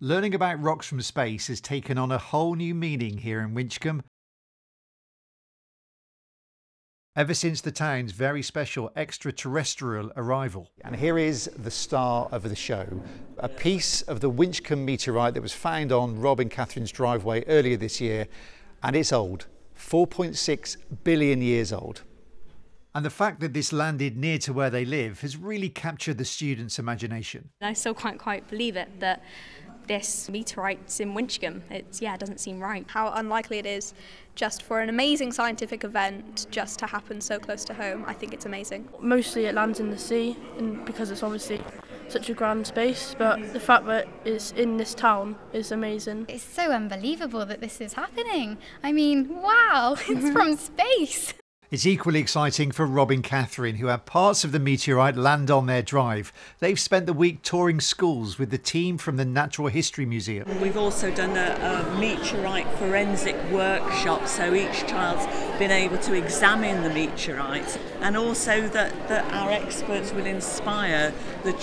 Learning about rocks from space has taken on a whole new meaning here in Winchcombe. Ever since the town's very special extraterrestrial arrival. And here is the star of the show, a piece of the Winchcombe meteorite that was found on Rob and Catherine's driveway earlier this year, and it's old, 4.6 billion years old. And the fact that this landed near to where they live has really captured the students' imagination. I still can't quite believe it, that this meteorite's in Winchcombe. It doesn't seem right. How unlikely it is just for an amazing scientific event just to happen so close to home. I think it's amazing. Mostly it lands in the sea, and because it's obviously such a grand space, but the fact that it's in this town is amazing. It's so unbelievable that this is happening. I mean, wow, it's from space. It's equally exciting for Rob and Catherine, who had parts of the meteorite land on their drive. They've spent the week touring schools with the team from the Natural History Museum. We've also done a meteorite forensic workshop, so each child's been able to examine the meteorite, and also that our experts will inspire the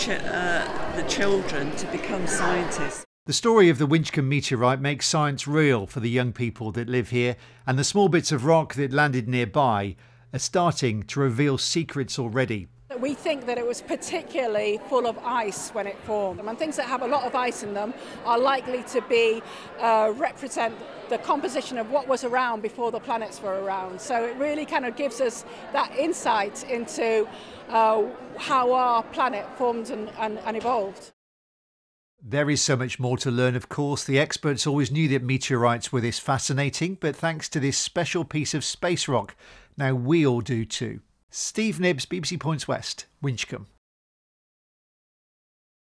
children to become scientists. The story of the Winchcombe meteorite makes science real for the young people that live here, and the small bits of rock that landed nearby are starting to reveal secrets already. We think that it was particularly full of ice when it formed, and things that have a lot of ice in them are likely to be represent the composition of what was around before the planets were around. So it really kind of gives us that insight into how our planet formed and evolved. There is so much more to learn, of course. The experts always knew that meteorites were this fascinating, but thanks to this special piece of space rock, now we all do too. Steve Knibbs, BBC Points West, Winchcombe.